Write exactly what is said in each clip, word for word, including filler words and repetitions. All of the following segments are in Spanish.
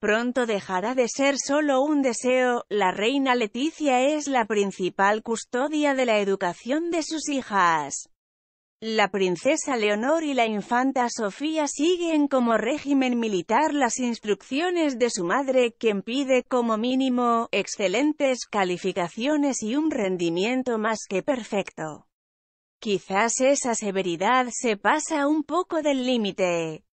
Pronto dejará de ser solo un deseo. La reina Letizia es la principal custodia de la educación de sus hijas. La princesa Leonor y la infanta Sofía siguen como régimen militar las instrucciones de su madre, quien pide como mínimo excelentes calificaciones y un rendimiento más que perfecto. Quizás esa severidad se pasa un poco del límite.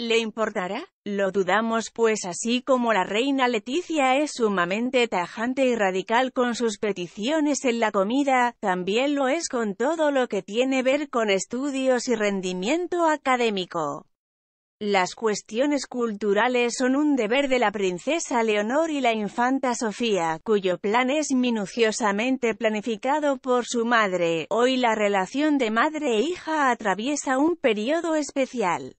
¿Le importará? Lo dudamos, pues así como la reina Letizia es sumamente tajante y radical con sus peticiones en la comida, también lo es con todo lo que tiene que ver con estudios y rendimiento académico. Las cuestiones culturales son un deber de la princesa Leonor y la infanta Sofía, cuyo plan es minuciosamente planificado por su madre. Hoy la relación de madre e hija atraviesa un periodo especial.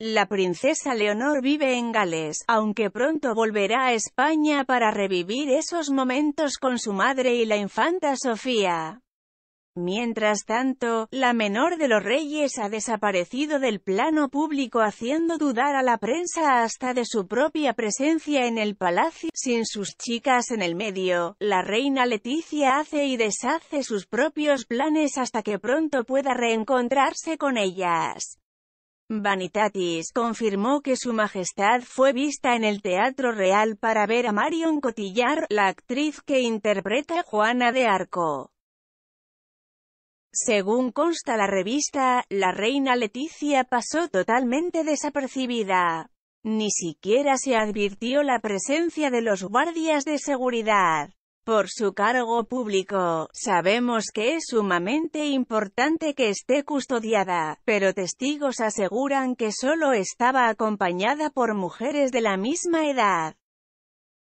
La princesa Leonor vive en Gales, aunque pronto volverá a España para revivir esos momentos con su madre y la infanta Sofía. Mientras tanto, la menor de los reyes ha desaparecido del plano público, haciendo dudar a la prensa hasta de su propia presencia en el palacio. Sin sus chicas en el medio, la reina Letizia hace y deshace sus propios planes hasta que pronto pueda reencontrarse con ellas. Vanitatis confirmó que su majestad fue vista en el Teatro Real para ver a Marion Cotillard, la actriz que interpreta a Juana de Arco. Según consta la revista, la reina Letizia pasó totalmente desapercibida. Ni siquiera se advirtió la presencia de los guardias de seguridad. Por su cargo público, sabemos que es sumamente importante que esté custodiada, pero testigos aseguran que solo estaba acompañada por mujeres de la misma edad.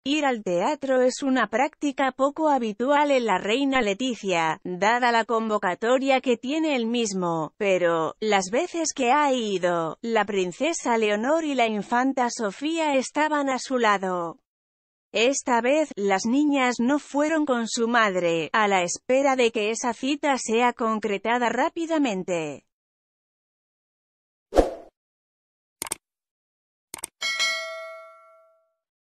Ir al teatro es una práctica poco habitual en la reina Letizia, dada la convocatoria que tiene el mismo, pero, las veces que ha ido, la princesa Leonor y la infanta Sofía estaban a su lado. Esta vez, las niñas no fueron con su madre, a la espera de que esa cita sea concretada rápidamente.